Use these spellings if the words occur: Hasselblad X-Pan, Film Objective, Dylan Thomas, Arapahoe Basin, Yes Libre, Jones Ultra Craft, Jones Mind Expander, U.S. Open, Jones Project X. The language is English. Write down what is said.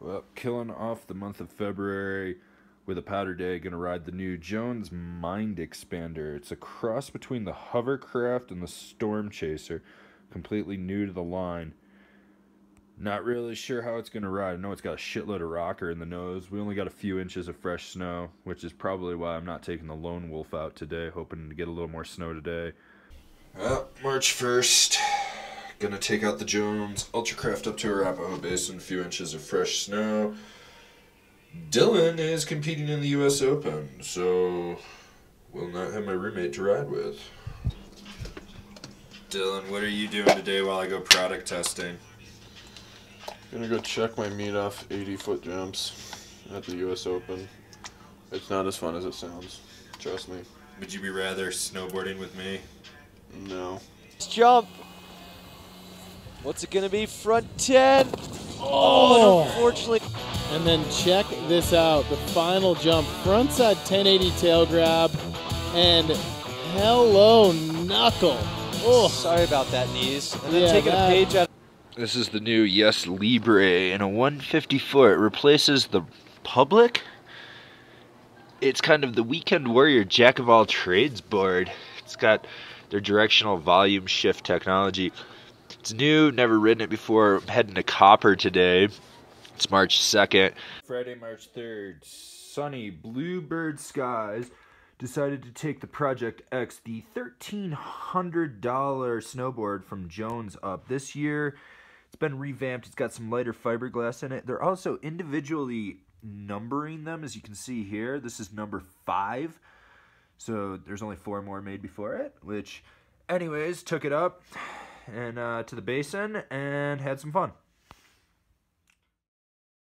Well, killing off the month of February with a powder day. Gonna ride the new Jones Mind Expander. It's a cross between the hovercraft and the storm chaser. Completely new to the line. Not really sure how it's gonna ride. I know it's got a shitload of rocker in the nose. We only got a few inches of fresh snow, which is probably why I'm not taking the Lone Wolf out today. Hoping to get a little more snow today. Well, March 1st. Gonna take out the Jones Ultra Craft up to Arapahoe Basin, a few inches of fresh snow. Dylan is competing in the U.S. Open, so will not have my roommate to ride with. Dylan, what are you doing today while I go product testing? Gonna go check my meat off 80-foot jumps at the U.S. Open. It's not as fun as it sounds, trust me. Would you be rather snowboarding with me? No. Let's jump! What's it going to be? Front 10. Oh, unfortunately. And then check this out. The final jump. Frontside 1080 tail grab. And hello, knuckle. Oh, sorry about that, knees. And then taking a page out. This is the new Yes Libre in a 150 foot. It replaces the public. It's kind of the weekend warrior jack of all trades board. It's got their directional volume shift technology. It's new, never ridden it before. I'm heading to Copper today. It's March 2nd. Friday, March 3rd, sunny bluebird skies. Decided to take the Project X, the $1,300 snowboard from Jones up. This year, it's been revamped. It's got some lighter fiberglass in it. They're also individually numbering them, as you can see here. This is number 5. So there's only 4 more made before it, which, anyways, took it up and to the basin and had some fun.